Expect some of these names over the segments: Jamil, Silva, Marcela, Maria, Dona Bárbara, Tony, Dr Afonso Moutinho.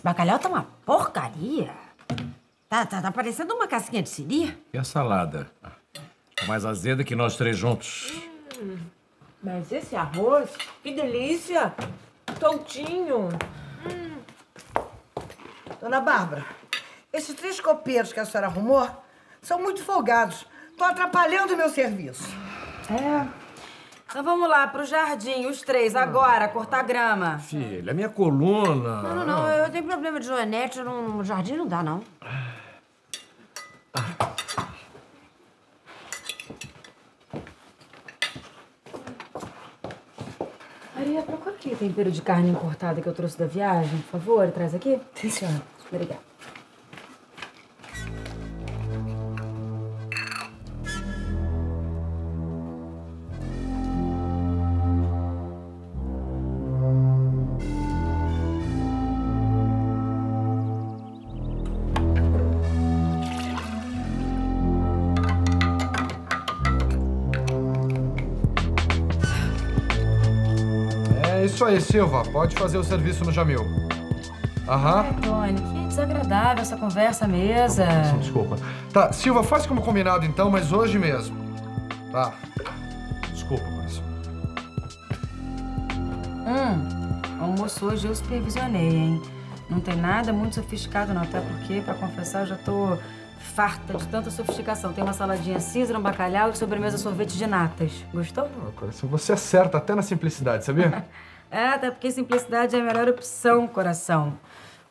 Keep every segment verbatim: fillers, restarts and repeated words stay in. Esse bacalhau tá uma porcaria. Tá, tá, tá parecendo uma casquinha de siri. E a salada? Mais azeda que nós três juntos. Hum, mas esse arroz, que delícia! Tontinho. Hum. Dona Bárbara, esses três copeiros que a senhora arrumou são muito folgados. Estão atrapalhando o meu serviço. É... Então vamos lá, pro jardim, os três, agora, cortar grama. Filha, minha coluna... Não, não, não, eu tenho problema de joanete, no jardim não dá, não. Maria, procura aquele tempero de carne encortada que eu trouxe da viagem, por favor, traz aqui. Sim, senhora. Obrigada. Isso aí, Silva. Pode fazer o serviço no Jamil. Aham. É, Tony, que desagradável essa conversa à mesa. Desculpa. Tá, Silva, faz como combinado então, mas hoje mesmo. Tá. Desculpa, coração. Hum, almoço hoje eu supervisionei, hein? Não tem nada muito sofisticado não, até porque, pra confessar, eu já tô farta de tanta sofisticação. Tem uma saladinha cinza, um bacalhau e sobremesa sorvete de natas. Gostou? Ah, coração, você acerta até na simplicidade, sabia? É, até porque simplicidade é a melhor opção, coração.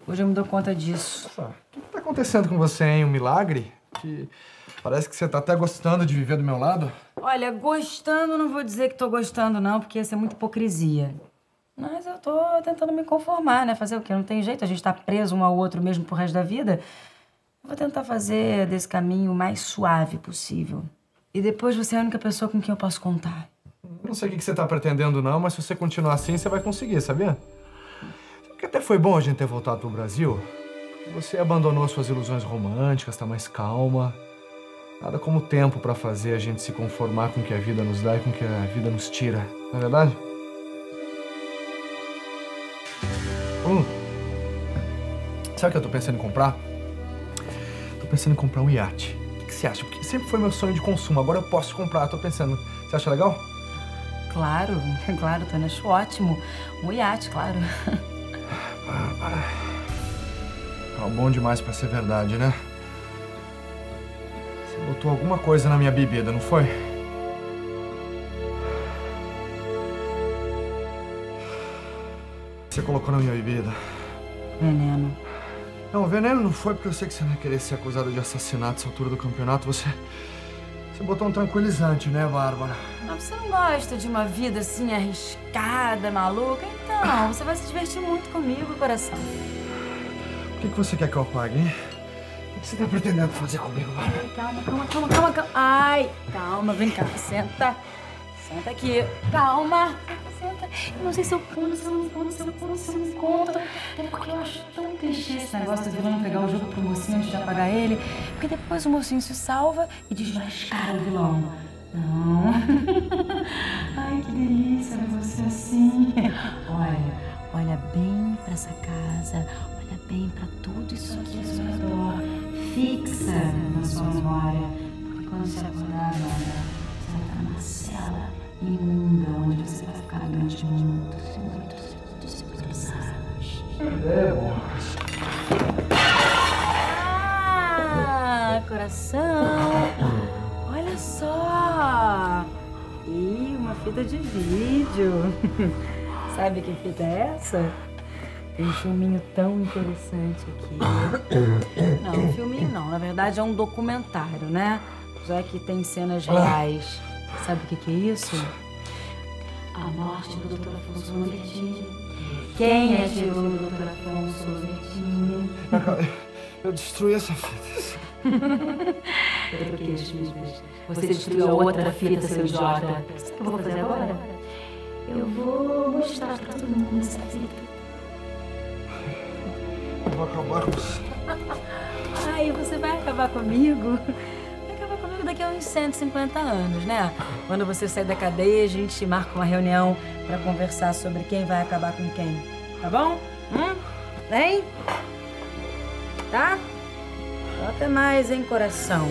Hoje eu me dou conta disso. Nossa, o que tá acontecendo com você, hein? Um milagre? Que parece que você tá até gostando de viver do meu lado. Olha, gostando não vou dizer que tô gostando, não, porque isso é muita hipocrisia. Mas eu tô tentando me conformar, né? Fazer o quê? Não tem jeito, a gente tá preso um ao outro mesmo pro resto da vida. Eu vou tentar fazer desse caminho o mais suave possível. E depois você é a única pessoa com quem eu posso contar. Não sei o que você tá pretendendo, não, mas se você continuar assim, você vai conseguir, sabia? Porque até foi bom a gente ter voltado pro Brasil. Porque você abandonou suas ilusões românticas, tá mais calma. Nada como tempo pra fazer a gente se conformar com o que a vida nos dá e com o que a vida nos tira. Não é verdade? Hum. Sabe o que eu tô pensando em comprar? Tô pensando em comprar um iate. O que você acha? Porque sempre foi meu sonho de consumo, agora eu posso comprar. Tô pensando, você acha legal? Claro, claro, Tony, acho ótimo. Um iate, claro. Bárbara. Tá bom demais pra ser verdade, né? Você botou alguma coisa na minha bebida, não foi? Você colocou na minha bebida? Veneno. Não, veneno não foi, porque eu sei que você não vai querer ser acusado de assassinato nessa altura do campeonato. Você... Você botou um tranquilizante, né, Bárbara? Mas você não gosta de uma vida assim, arriscada, maluca? Então, você vai se divertir muito comigo, coração. O que, que você quer que eu apague, hein? O que você tá pretendendo fazer comigo, Bárbara? Ai, calma, calma, calma, calma, calma. Ai, calma, vem cá, senta. Senta aqui. Calma. Senta. Eu não sei se eu pulo, se eu não pulo, se eu pulo, se eu não conto. Até porque eu acho tão triste esse negócio de vilão pegar o jogo pro mocinho antes de apagar ele. Porque depois o mocinho se salva e desmascara o vilão. Não. Ai, que delícia você assim. Olha, olha bem pra essa casa. Olha bem pra tudo isso aqui ao seu redor. Fixa na sua memória. Porque quando você acordar agora, Marcela, imunda, onde você vai ficar durante muitos e muitos e muitos anos. Ah, coração! Olha só! Ih, uma fita de vídeo. Sabe que fita é essa? Tem um filminho tão interessante aqui. Não, um filminho não. Na verdade, é um documentário, né? Já que tem cenas reais. Sabe o que, que é isso? A morte do doutor Afonso Moutinho. Quem é de ouro, doutor Afonso Moutinho? Eu destruí essa fita. Eu troquei as mesmas. Você destruiu a outra fita, seu idiota. O que eu vou fazer agora? Eu vou mostrar pra todo mundo essa fita. Eu vou acabar com você. Ai, você vai acabar comigo? Daqui a uns cento e cinquenta anos, né? Quando você sair da cadeia, a gente marca uma reunião pra conversar sobre quem vai acabar com quem, tá bom? Hum? Vem? Tá? Bota mais, hein, coração.